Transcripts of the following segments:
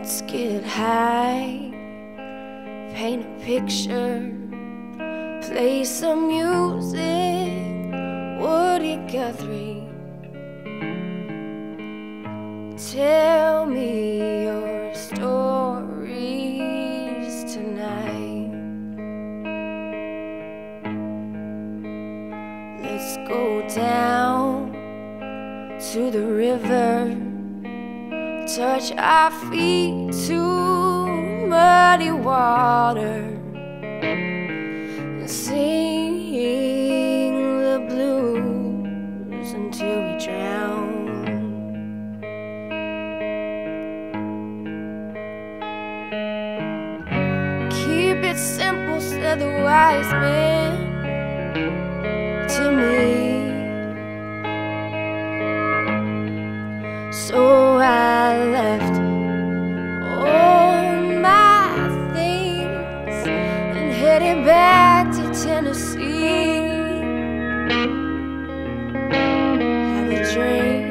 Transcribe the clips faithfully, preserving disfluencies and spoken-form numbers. Let's get high, paint a picture, play some music, Woody Guthrie. Tell me your stories tonight. Let's go down to the river, touch our feet to muddy water, and sing the blues until we drown. Keep it simple, said the wise man to me. So I left all my things and headed back to Tennessee. Have a drink,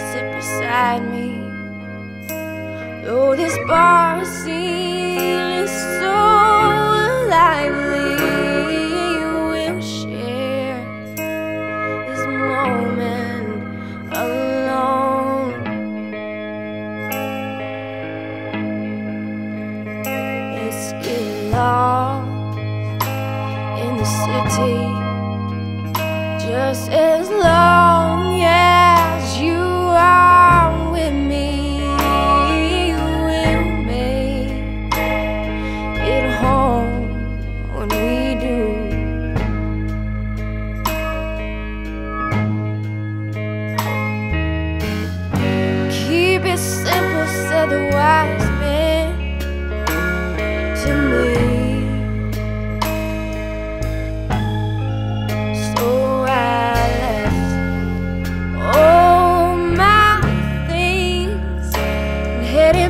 sit beside me. Though this bar scene is so lively, we'll share this moment alone. In the city, just as long as you are with me, we'll make it home when we do. Keep it simple, said the wise man to me.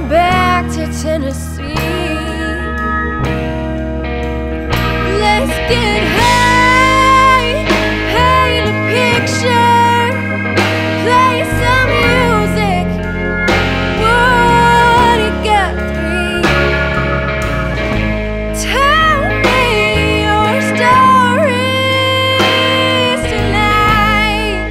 Back to Tennessee. Let's get high, paint a picture, play some music, Woody Guthrie. Tell me your stories tonight.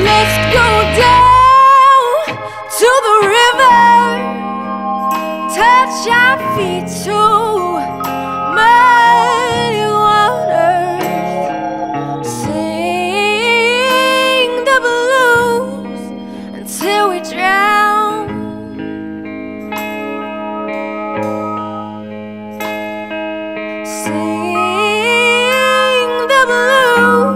Let's go our feet to muddy waters, sing the blues until we drown. Sing the blues.